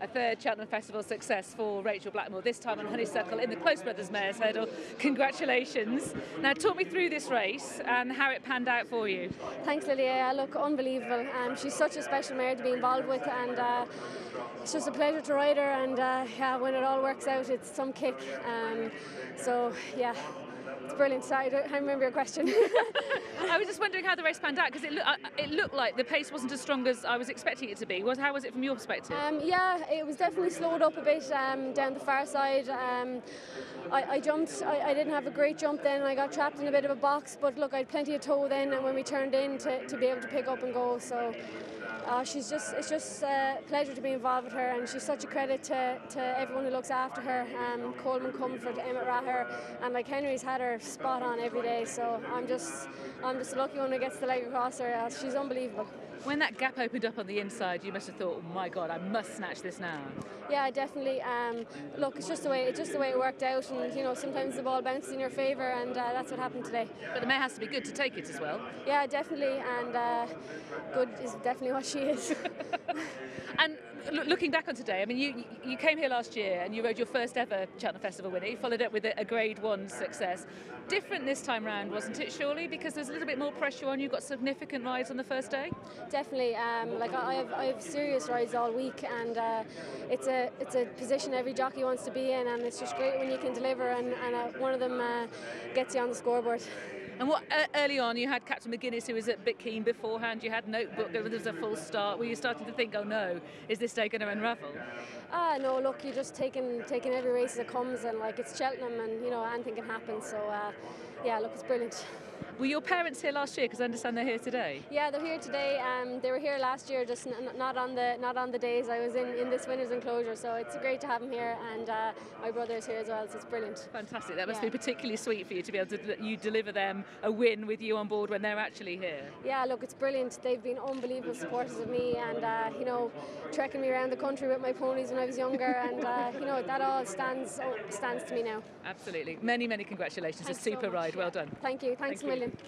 a third Cheltenham Festival success for Rachel Blackmore, this time on Honeysuckle in the Close Brothers Mayor's hurdle. Congratulations. Now, talk me through this race and how it panned out for you. Thanks, Lilia. Look, unbelievable. She's such a special mare to be involved with, and it's just a pleasure to ride her, and yeah, when it all works out, it's some kick. So, yeah. It's brilliant. Sorry, I remember your question. I was just wondering how the race panned out, because it looked like the pace wasn't as strong as I was expecting it to be. How was it from your perspective? Yeah, it was definitely slowed up a bit down the far side. I jumped. I didn't have a great jump then, and I got trapped in a bit of a box. But look, I had plenty of toe then, and when we turned in to be able to pick up and go. So it's just a pleasure to be involved with her, and she's such a credit to everyone who looks after her. Coleman, Comfort, Emmett Raher, and like Henry's had her spot on every day, so I'm just lucky when it gets the leg across her. She's unbelievable. When that gap opened up on the inside, you must have thought, oh my God, I must snatch this now. Yeah, definitely. Look, it's just the way it worked out, and you know, sometimes the ball bounces in your favour, and that's what happened today. But the mare has to be good to take it as well. Yeah, definitely, and good is definitely what she is. And looking back on today, I mean, you came here last year and you rode your first ever Cheltenham Festival winner. You followed up with a Grade 1 success. Different this time round, wasn't it? Surely, because there's a little bit more pressure on you. Got significant rides on the first day. Definitely. Like I have serious rides all week, and it's a position every jockey wants to be in, and it's just great when you can deliver, and one of them gets you on the scoreboard. And what early on you had Captain McGuinness, who was a bit keen beforehand. You had Notebook. There was a false start. Were you starting to think, oh no, is this day going to unravel? No, look, you're just taking every race as it comes, and like, it's Cheltenham, and you know, anything can happen. So yeah, look, it's brilliant. Were your parents here last year? Because I understand they're here today. Yeah, they're here today. They were here last year, just not on the days I was in this winner's enclosure. So it's great to have them here, and my brother is here as well. So it's brilliant. Fantastic. That must be particularly sweet for you to be able to deliver them a win with you on board when they're actually here. Yeah, look, it's brilliant. They've been unbelievable supporters of me, and you know, trekking me around the country with my ponies when I was younger, and you know, that all stands to me now. Absolutely. Many congratulations. Thanks, a super so much ride. Well done. Thank you. Thanks a million.